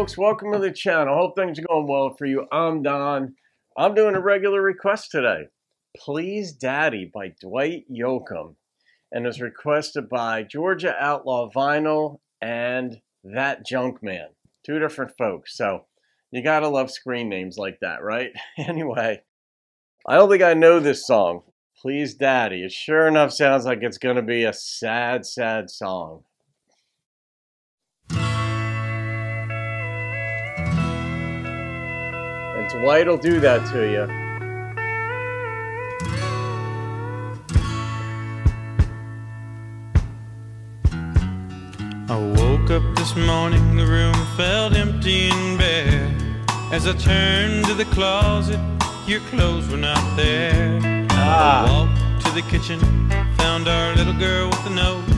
folks, welcome to the channel. Hope things are going well for you. I'm Don. I'm doing a regular request today. Please, Daddy by Dwight Yoakam. And it's requested by Georgia Outlaw Vinyl and That Junk Man. Two different folks. So you gotta love screen names like that, right? Anyway, I don't think I know this song. Please, Daddy. It sure enough sounds like it's gonna be a sad, sad song. And Dwight will do that to you. I woke up this morning, the room felt empty and bare. As I turned to the closet, your clothes were not there. I walked to the kitchen, found our little girl with a note.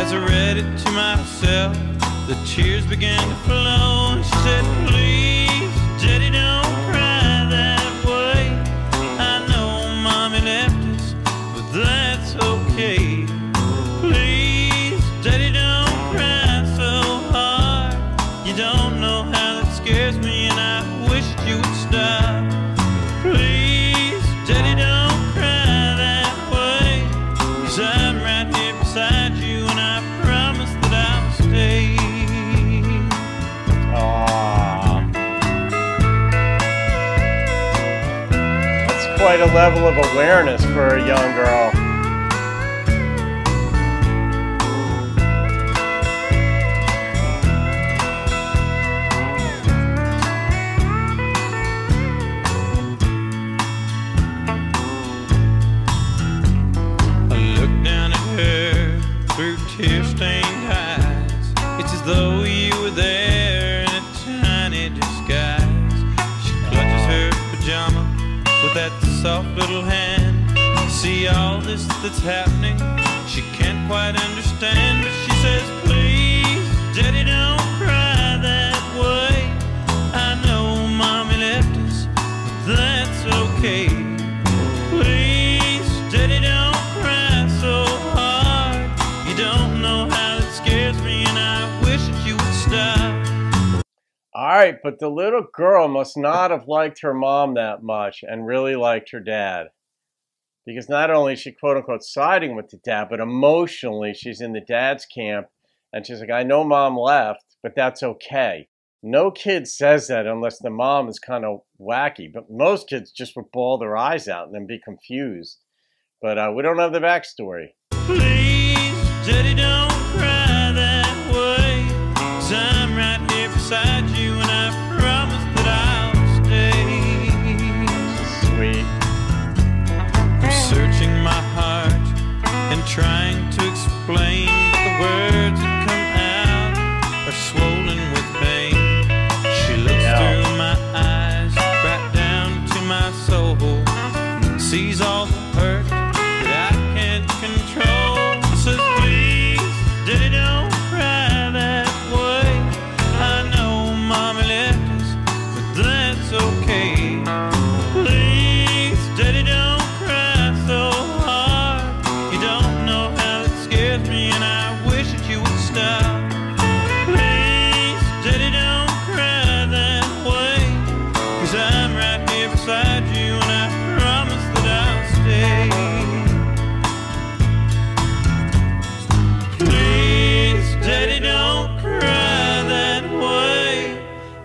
As I read it to myself, the tears began to flow. And she said, please, Daddy, don't cry that way. I know Mommy left us, but that's okay. Please, Daddy, don't cry so hard. You don't know how that scares me, and I wished you would stop. Please, Daddy, don't cry that way, 'cause I'm right here beside you, and I promise that I'll stay. Quite a level of awareness for a young girl. I look down at her through tear-stained eyes. It's as though you were there in a tiny disguise. She clutches her pajama with that soft little hand. See all this that's happening, she can't quite understand, but she says, please, Daddy, don't cry that way. I know Mommy left us, but that's okay. Please, Daddy, don't cry so hard. You don't know how it scares me, and I wish that you would stop. All right, but the little girl must not have liked her mom that much and really liked her dad. Because not only is she, quote-unquote, siding with the dad, but emotionally she's in the dad's camp. And she's like, I know Mom left, but that's okay. No kid says that unless the mom is kind of wacky. But most kids just would bawl their eyes out and then be confused. But we don't have the backstory. Please, Daddy, don't cry that way, 'cause I'm right here beside you. Trying to explain, but the words that come out are swollen with pain. She looks through my eyes, right down to my soul, sees all the hurt that I can't control. Says, please, Daddy, don't cry that way. I know Mommy left us, but that's okay. Please, Daddy, don't cry so hard. You don't me, and I wish that you would stop. Please, Daddy, don't cry that way, 'cause I'm right here beside you, and I promise that I'll stay. Please, Daddy, don't cry that way,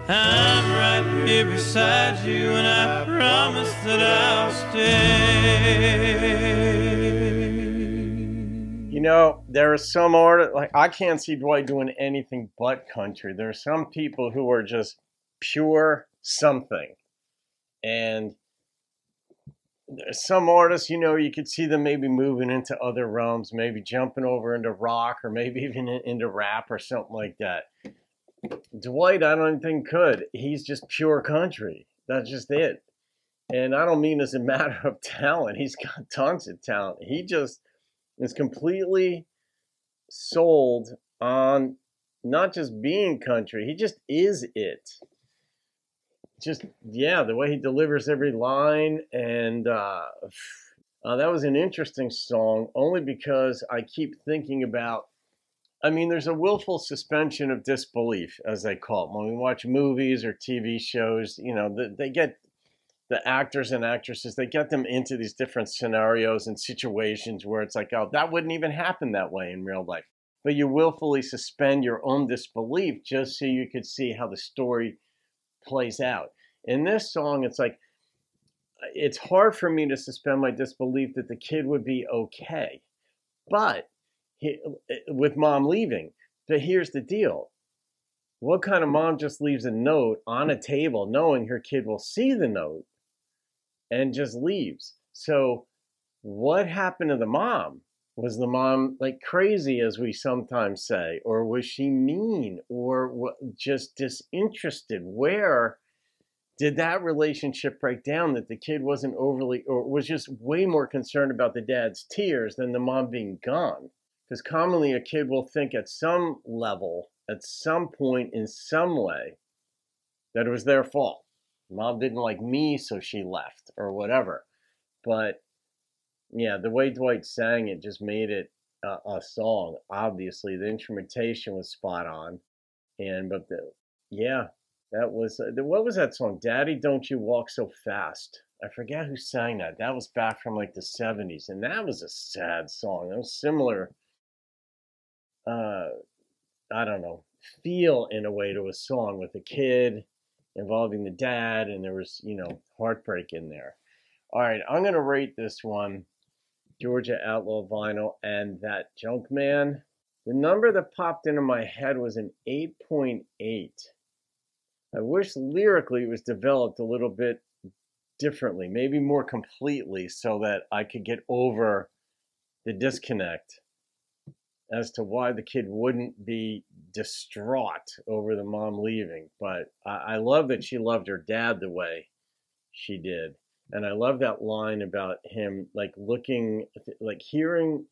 I'm right here beside you, and I promise that I'll stay. You know, there are some artists, like, I can't see Dwight doing anything but country. There are some people who are just pure something. And there's some artists, you know, you could see them maybe moving into other realms, maybe jumping over into rock or maybe even into rap or something like that. Dwight, I don't think could. He's just pure country. That's just it. And I don't mean as a matter of talent. He's got tons of talent. He just is completely sold on not just being country. He just is it. Just, yeah, the way he delivers every line. And that was an interesting song only because I keep thinking about I mean, there's a willful suspension of disbelief, as they call it. When we watch movies or TV shows, you know, they get the actors and actresses, they get them into these different scenarios and situations where it's like, oh, that wouldn't even happen that way in real life. But you willfully suspend your own disbelief just so you could see how the story plays out. In this song, it's like, it's hard for me to suspend my disbelief that the kid would be okay. But with mom leaving, but here's the deal. What kind of mom just leaves a note on a table knowing her kid will see the note and just leaves? So what happened to the mom? Was the mom like crazy, as we sometimes say, or was she mean or just disinterested? Where did that relationship break down that the kid wasn't overly, or was just way more concerned about the dad's tears than the mom being gone? Because commonly a kid will think at some level, at some point in some way, that it was their fault. Mom didn't like me, so she left or whatever. But yeah, the way Dwight sang it just made it a song. Obviously, the instrumentation was spot on, that was what was that song? Daddy, Don't You Walk So Fast. I forget who sang that. That was back from like the 70s, and that was a sad song. That was similar. I don't know, feel in a way to a song with a kid involving the dad, and there was, you know, heartbreak in there. All right, I'm going to rate this one, Georgia Outlaw Vinyl and That Junk Man. The number that popped into my head was an 8.8. I wish lyrically it was developed a little bit differently, maybe more completely, so that I could get over the disconnect as to why the kid wouldn't be distraught over the mom leaving. But I love that she loved her dad the way she did. And I love that line about him, like looking, like hearing,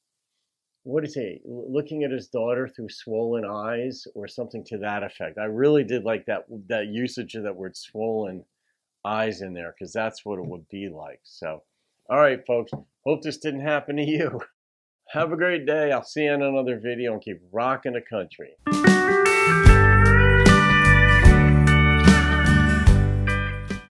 what did he say? Looking at his daughter through swollen eyes or something to that effect. I really did like that usage of that word swollen eyes in there, because that's what it would be like. So, all right, folks, hope this didn't happen to you. Have a great day. I'll see you in another video, and keep rocking the country.